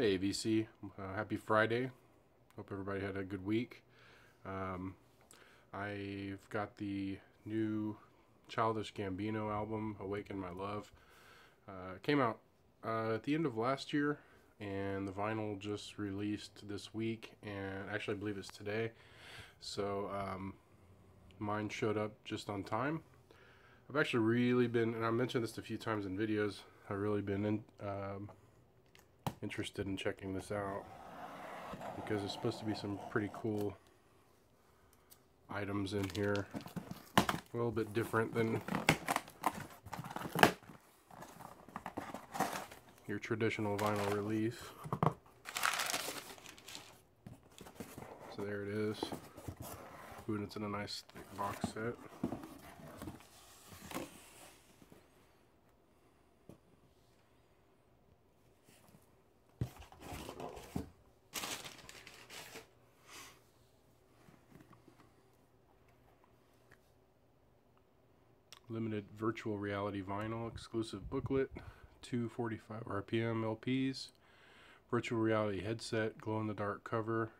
Hey VC, happy Friday. Hope everybody had a good week. I've got the new Childish Gambino album, Awaken My Love. Came out at the end of last year, and the vinyl just released this week, and actually I believe it's today. So mine showed up just on time. I've actually really been, and I mentioned this a few times in videos, I've really been interested in checking this out because there's supposed to be some pretty cool items in here, a little bit different than your traditional vinyl release. So there it is. Ooh, and it's in a nice thick box set. Limited virtual reality vinyl, exclusive booklet, 245 RPM LPs, virtual reality headset, glow-in-the-dark cover,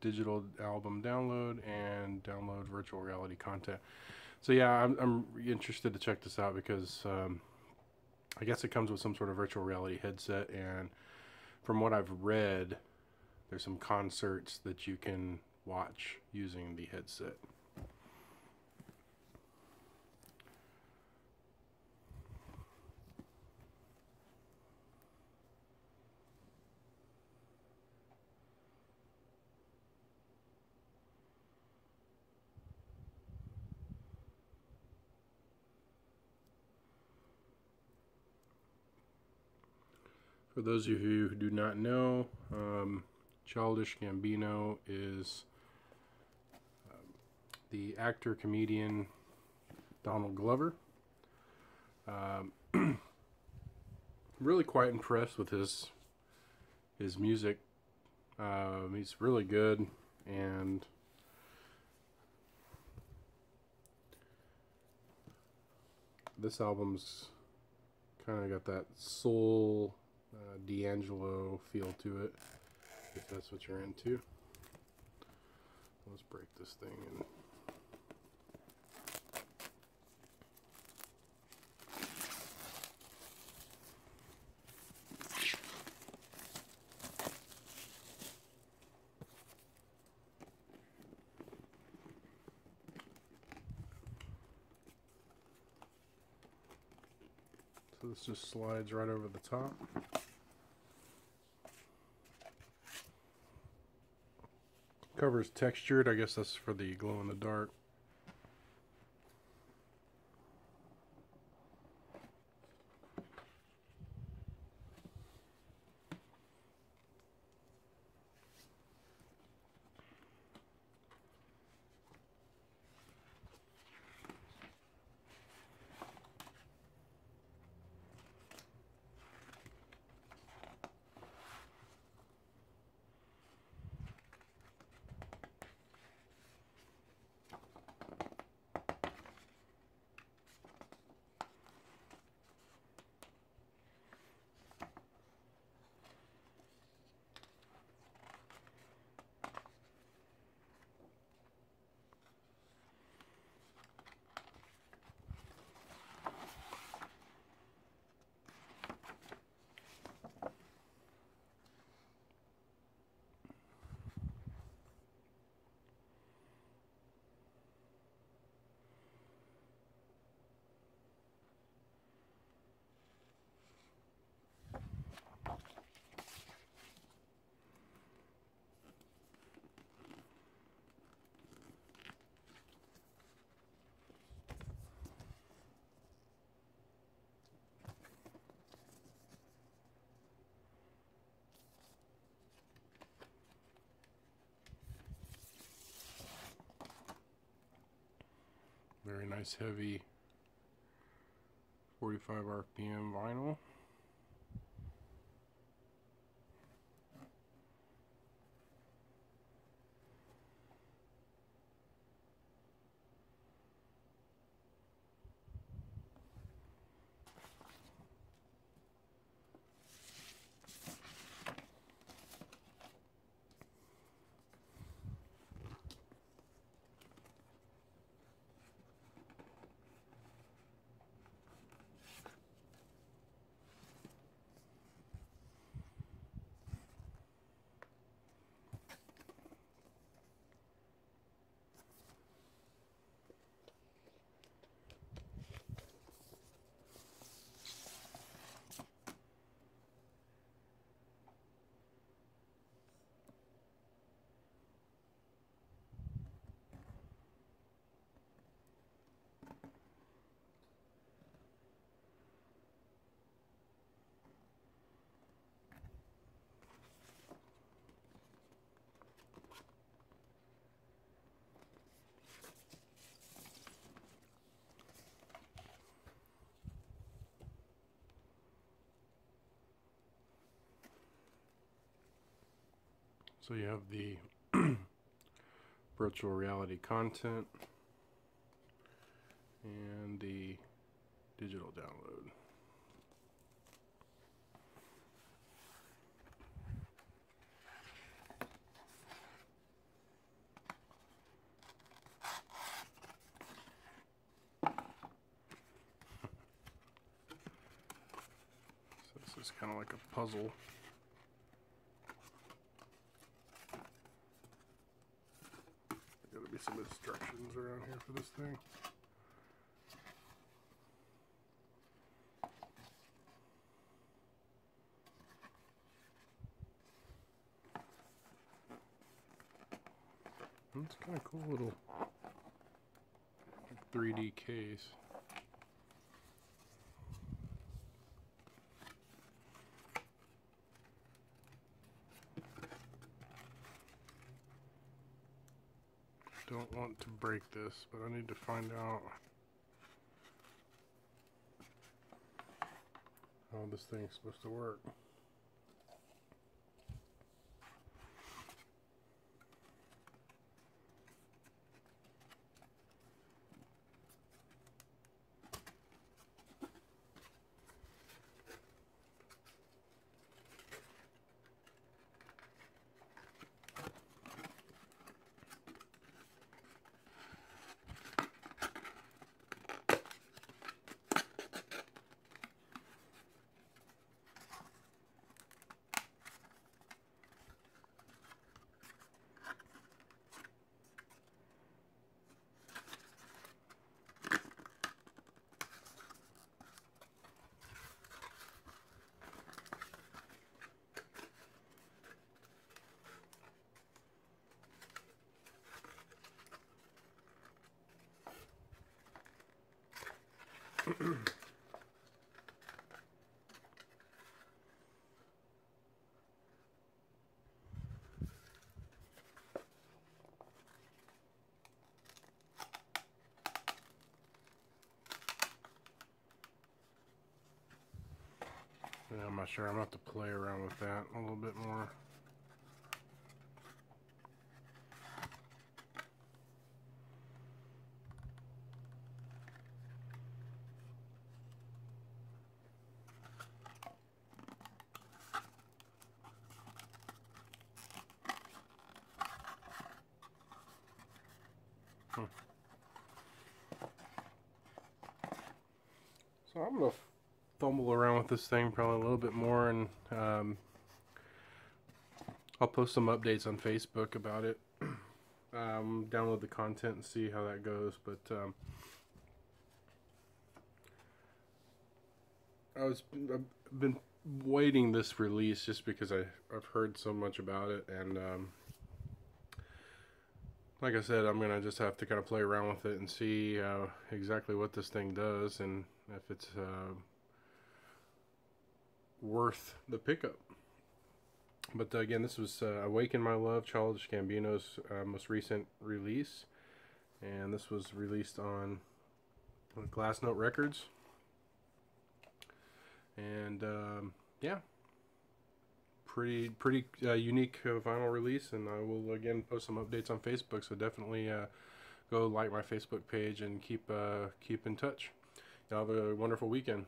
digital album download, and download virtual reality content. So yeah, I'm interested to check this out because I guess it comes with some sort of virtual reality headset, and from what I've read, there's some concerts that you can watch using the headset. For those of you who do not know, Childish Gambino is the actor-comedian Donald Glover. Really quite impressed with his music. He's really good, and this album's kind of got that soul, D'Angelo feel to it, if that's what you're into. Let's break this thing in. So this just slides right over the top. Cover's textured, I guess that's for the glow in the dark. Very nice heavy 45 RPM vinyl. So you have the virtual reality content and the digital download. It's kind of like a puzzle. There's gotta be some instructions around here for this thing. It's kind of cool little 3D case. Don't want to break this, but I need to find out how this thing's supposed to work. Yeah, I'm not sure. I'm gonna have to play around with that a little bit more. So I'm going to fumble around with this thing probably a little bit more, and I'll post some updates on Facebook about it, download the content and see how that goes. But I've been waiting this release just because I've heard so much about it, and like I said, I'm going to just have to kind of play around with it and see exactly what this thing does and if it's worth the pickup. But again, this was Awaken My Love, Childish Gambino's most recent release. And this was released on Glassnote Records. And yeah. Pretty unique vinyl release, and I will again post some updates on Facebook. So definitely go like my Facebook page and keep in touch. Y'all have a wonderful weekend.